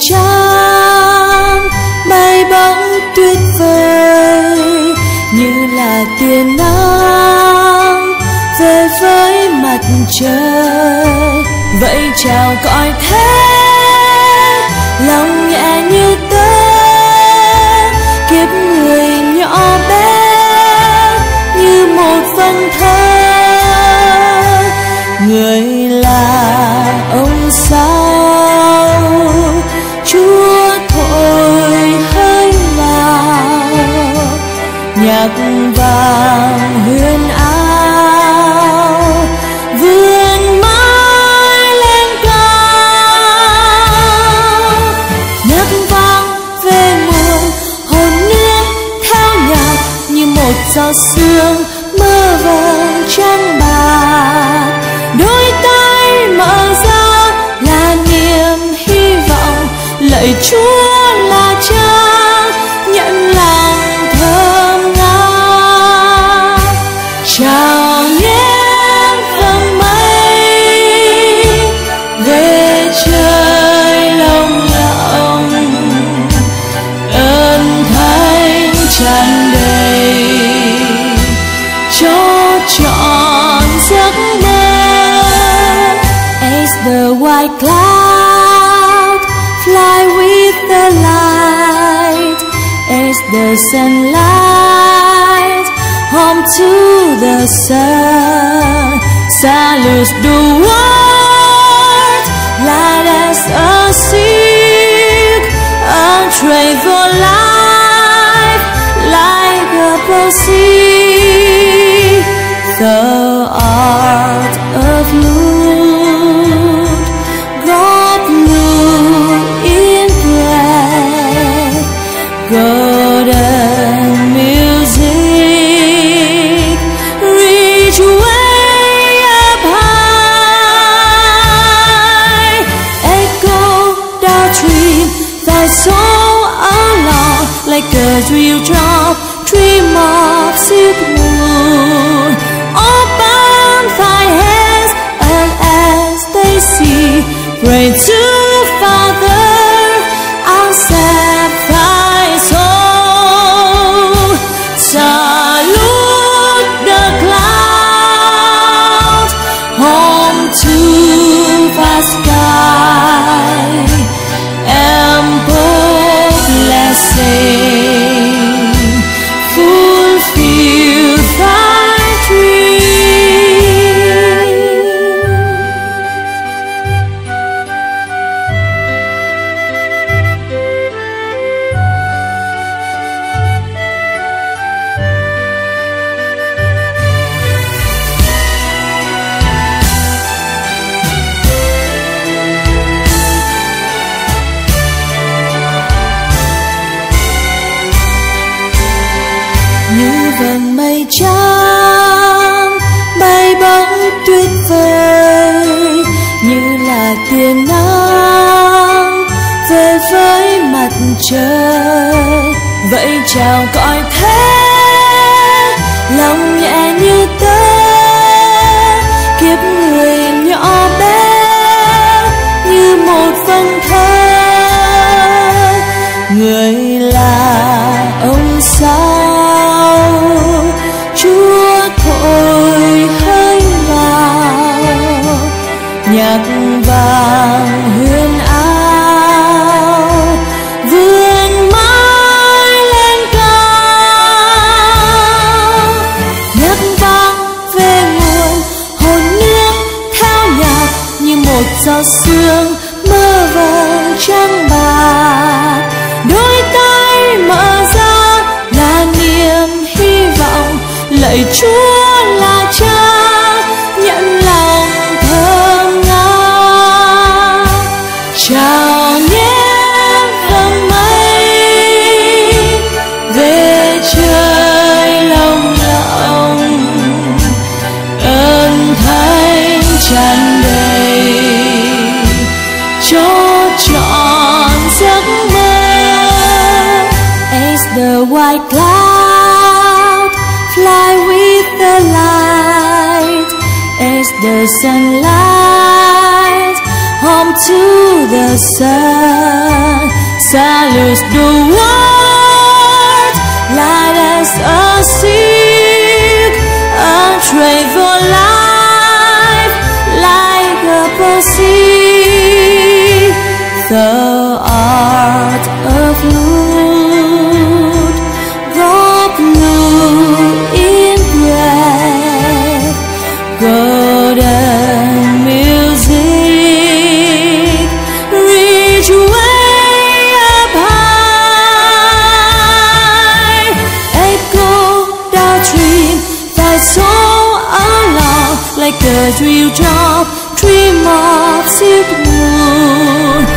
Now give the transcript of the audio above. trắng bay bóng tuyệt vời, như là tia nắng về với mặt trời. Vậy chào cõi thế, lòng nhẹ như tơ, kiếp người nhỏ bé như một vần thơ. Người là ông sao Chúa thổi hơi vào, nhạc vàng huyền ảo vươn mãi lên cao. Nhạc vang về mùa hồn nhiên theo nhạc, như một giọt sương mơ vàng trắng bạc. Đôi tay mở ra là niềm hy vọng, lạy Chúa là Cha nhận lòng thơm ngát. Chào nhé vầng mây về trời lồng lộng, ơn thánh tràn đầy cho trọn giấc. The white cloud fly with the light, as the sunlight home to the sun. Salute the world, light as a seed, a train for life, like a proceed. The art of blue. Cause we'll dream of silk moon. Open thy hands and as they see, pray to Father, accept thy soul. Salute the cloud, home to the sky. Ample blessing. Như vầng mây trắng bay bóng tuyệt vời, như là tia nắng về với mặt trời. Vậy chào cõi thế, lòng nhẹ như tơ, kiếp người nhỏ bé như một vần thơ. Người là ông sao Chúa thổi hơi vào, nhạc vàng huyền ảo vươn mãi lên cao. Nhạc vang về nguồn hồn nhiên theo nhạc, như một giọt sương mơ vàng trắng bạc. Đôi tay mở ra là niềm hy vọng, lạy Chúa là Cha nhận lòng thơm ngát. Chào nhé vầng mây về trời lồng lộng, ơn thánh tràn đầy cho trọn giấc mơ. As the white cloud fly with the light, as the sunlight Come to the sun, salute the world, light as a seed, a tray for life, like a pussy. The art of good, gold blue in gray, golden music. Like a dream job, dream of silk moon.